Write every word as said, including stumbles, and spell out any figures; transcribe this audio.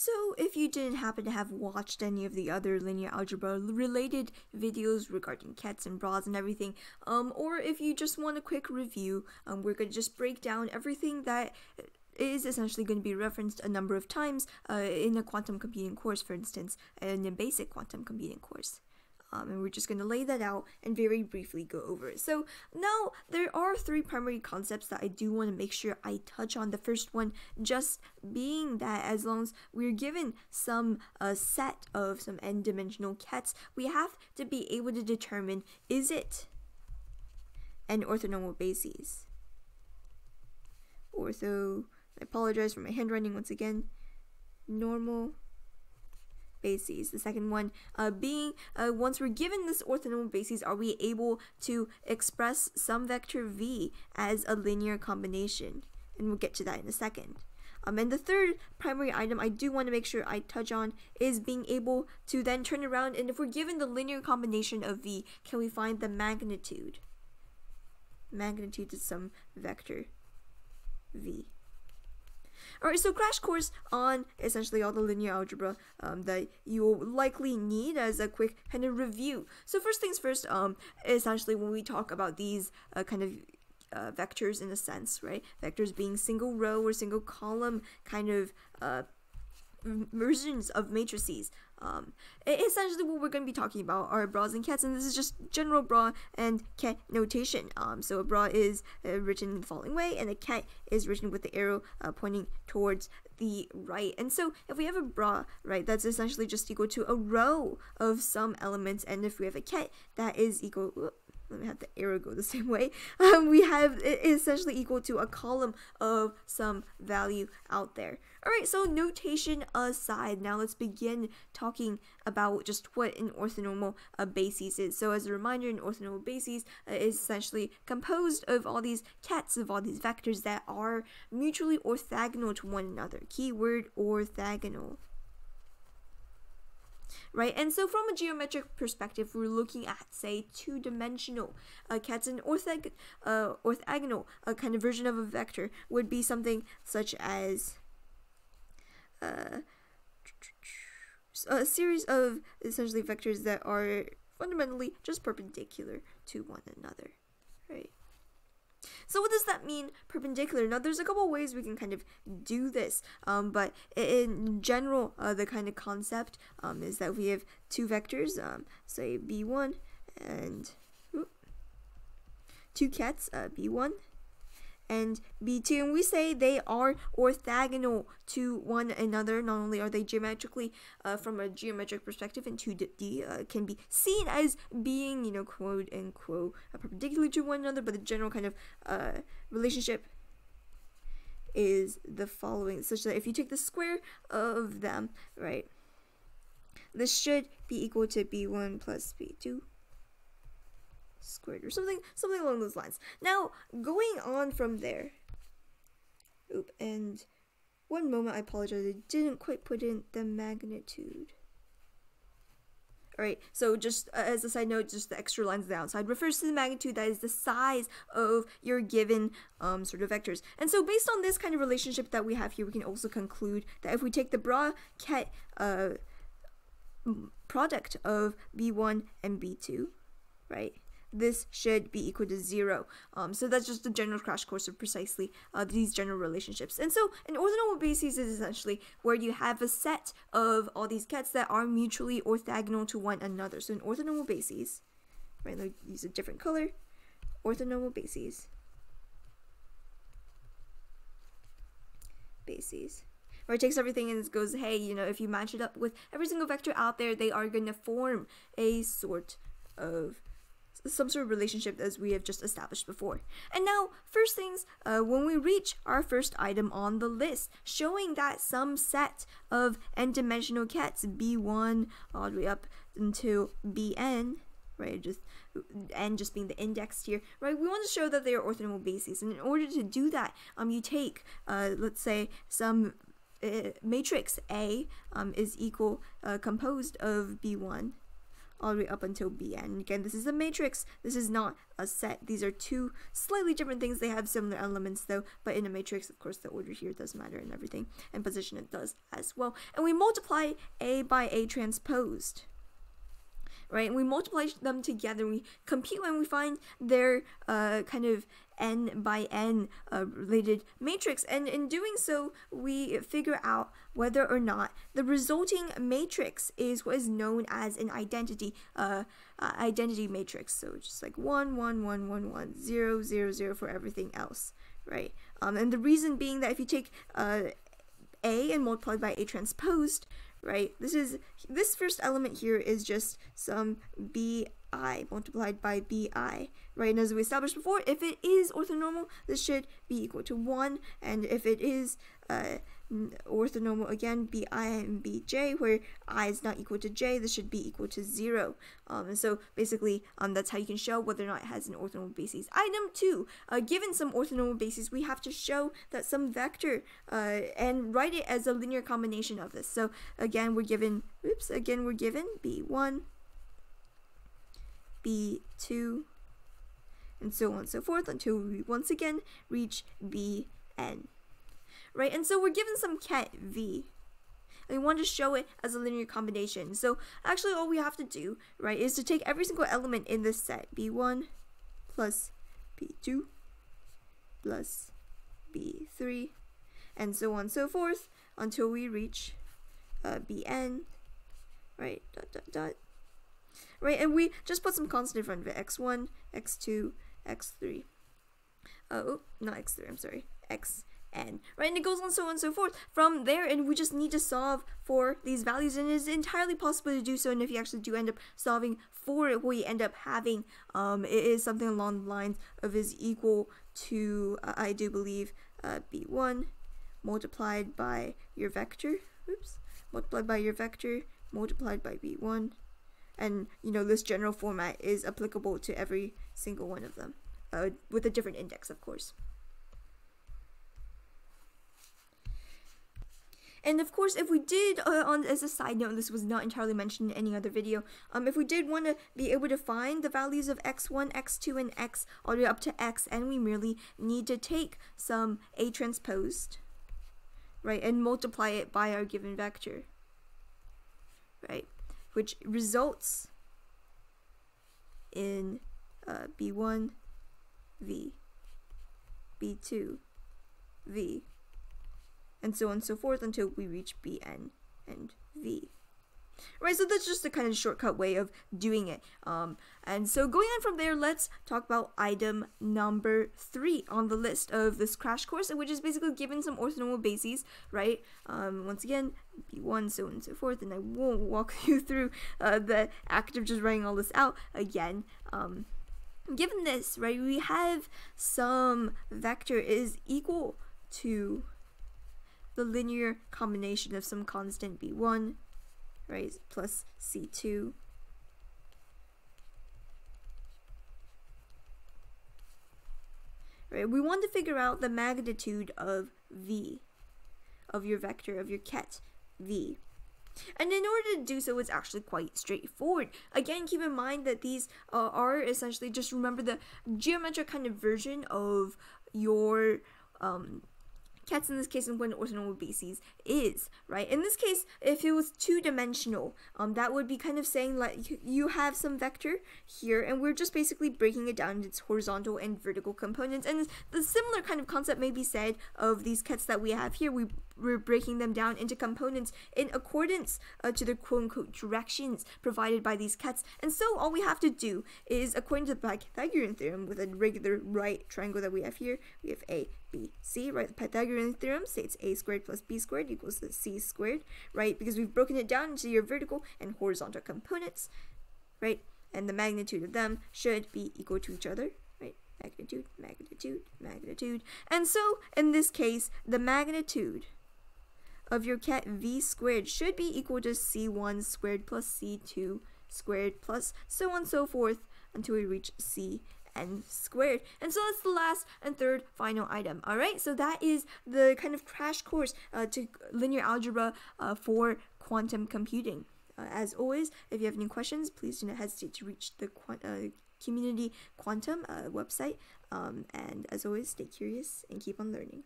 So if you didn't happen to have watched any of the other linear algebra related videos regarding cats and bras and everything, um, or if you just want a quick review, um, we're going to just break down everything that is essentially going to be referenced a number of times uh, in a quantum computing course, for instance, in a basic quantum computing course. Um, and we're just going to lay that out and very briefly go over it. So now there are three primary concepts that I do want to make sure I touch on. The first one just being that as long as we're given some uh, set of some n-dimensional cats, we have to be able to determine, is it an orthonormal basis? Ortho, I apologize for my handwriting once again, normal bases. The second one uh, being, uh, once we're given this orthonormal basis, are we able to express some vector v as a linear combination? And we'll get to that in a second. Um, and the third primary item I do want to make sure I touch on is being able to then turn around, and if we're given the linear combination of v, can we find the magnitude? Magnitude is some vector v. Alright, so crash course on essentially all the linear algebra um, that you'll likely need as a quick kind of review. So first things first, um, essentially when we talk about these uh, kind of uh, vectors in a sense, right? Vectors being single row or single column kind of uh, versions of matrices. Um, essentially what we're going to be talking about are bras and cats, and this is just general bra and cat notation. Um, so a bra is uh, written in the following way, and a cat is written with the arrow uh, pointing towards the right. And so if we have a bra, right, that's essentially just equal to a row of some elements, and if we have a cat, that is equal, whoop, let me have the arrow go the same way, um, we have it is essentially equal to a column of some value out there. Alright, so notation aside, now let's begin talking about just what an orthonormal uh, basis is. So as a reminder, an orthonormal basis uh, is essentially composed of all these cats, of all these vectors that are mutually orthogonal to one another. Keyword orthogonal. Right, and so from a geometric perspective, we're looking at, say, two-dimensional uh, cats. An orthog uh, orthogonal uh, kind of version of a vector would be something such as uh, a series of essentially vectors that are fundamentally just perpendicular to one another, right? So what does that mean, perpendicular? Now, there's a couple ways we can kind of do this, um, but in general, uh, the kind of concept um, is that we have two vectors, um, say B one and whoop, two cats, uh, B one and B two, and we say they are orthogonal to one another. Not only are they geometrically, uh, from a geometric perspective in two D, uh, can be seen as being, you know, quote unquote, uh, perpendicular to one another, but the general kind of uh, relationship is the following, such that if you take the square of them, right, this should be equal to B one plus B two. Squared or something something along those lines. Now going on from there, oop, and one moment, I apologize, I didn't quite put in the magnitude. Alright, so just uh, as a side note, just the extra lines on the outside refers to the magnitude, that is the size of your given um, sort of vectors. And so based on this kind of relationship that we have here, we can also conclude that if we take the bra cat uh, product of B one and B two, right, this should be equal to zero. Um, so that's just the general crash course of precisely uh, these general relationships. And so an orthonormal basis is essentially where you have a set of all these cats that are mutually orthogonal to one another. So an orthonormal basis, right, let me use a different color, orthonormal basis, basis. Or it takes everything and goes, hey, you know, if you match it up with every single vector out there, they are going to form a sort of some sort of relationship as we have just established before. And now, first things, uh, when we reach our first item on the list, showing that some set of n-dimensional cats, B one all the way up until B n, right, just n just being the index here, right, we want to show that they are orthonormal bases. And in order to do that, um, you take, uh, let's say, some uh, matrix A um, is equal, uh, composed of B one all the way up until B n. And again, this is a matrix, this is not a set. These are two slightly different things. They have similar elements though, but in a matrix, of course, the order here does matter and everything, and position it does as well. And we multiply A by A transposed, right? And we multiply them together, we compute when we find their uh, kind of n by n uh, related matrix, and in doing so we figure out whether or not the resulting matrix is what is known as an identity uh, uh, identity matrix. So just like one one one one one zero zero zero for everything else, right? Um, and the reason being that if you take uh, A and multiply by A transposed, right, this is this first element here is just some B I multiplied by B I, right? And as we established before, if it is orthonormal, this should be equal to one, and if it is uh, orthonormal again, B I and B J, where I is not equal to J, this should be equal to zero. Um, and so basically um, that's how you can show whether or not it has an orthonormal basis. Item two, uh, given some orthonormal basis, we have to show that some vector uh, and write it as a linear combination of this. So again, we're given, oops, again we're given B one, B two, and so on and so forth until we once again reach B n, right? And so we're given some ket V, and we want to show it as a linear combination. So actually all we have to do, right, is to take every single element in this set, B one plus B two plus B three, and so on and so forth until we reach uh, B n, right, dot dot dot. Right, and we just put some constant in front of it, x one, x two, x three. Oh, not x three, I'm sorry, xn. Right, and it goes on so on and so forth from there, and we just need to solve for these values, and it is entirely possible to do so. And if you actually do end up solving for it, what you end up having um, it is something along the lines of is equal to, uh, I do believe, uh, b one multiplied by your vector, oops, multiplied by your vector, multiplied by b one. And, you know, this general format is applicable to every single one of them, uh, with a different index, of course. And of course, if we did, uh, on as a side note, this was not entirely mentioned in any other video, um, if we did want to be able to find the values of x one, x two, and x all the way up to x, and we merely need to take some A transposed, right, and multiply it by our given vector, right, which results in uh, b one, v, b two, v, and so on and so forth until we reach bn and v. Right, so that's just a kind of shortcut way of doing it. Um, and so going on from there, let's talk about item number three on the list of this crash course, which is basically given some orthonormal bases, right? Um, once again, B one, so on and so forth, and I won't walk you through uh, the act of just writing all this out again. Um, given this, right, we have some vector is equal to the linear combination of some constant B one, right, plus C two, right? We want to figure out the magnitude of V, of your vector, of your ket V. And in order to do so, it's actually quite straightforward. Again, keep in mind that these uh, are essentially, just remember the geometric kind of version of your um, kets in this case, and what an orthonormal basis is, right? In this case, if it was two-dimensional, um, that would be kind of saying like you have some vector here, and we're just basically breaking it down into its horizontal and vertical components. And the similar kind of concept may be said of these kets that we have here. We we're breaking them down into components in accordance uh, to the quote-unquote directions provided by these kets. And so all we have to do is, according to the Pythagorean theorem, with a regular right triangle that we have here, we have A, B, C, right? The Pythagorean theorem states A squared plus B squared equals the C squared, right? Because we've broken it down into your vertical and horizontal components, right? And the magnitude of them should be equal to each other, right? Magnitude, magnitude, magnitude. And so in this case, the magnitude of your ket V squared should be equal to C one squared plus C two squared plus so on and so forth until we reach C n squared. And so that's the last and third final item. All right, so that is the kind of crash course uh, to linear algebra uh, for quantum computing. Uh, as always, if you have any questions, please do not hesitate to reach the uh, Q-munity Quantum uh, website. Um, and as always, stay curious and keep on learning.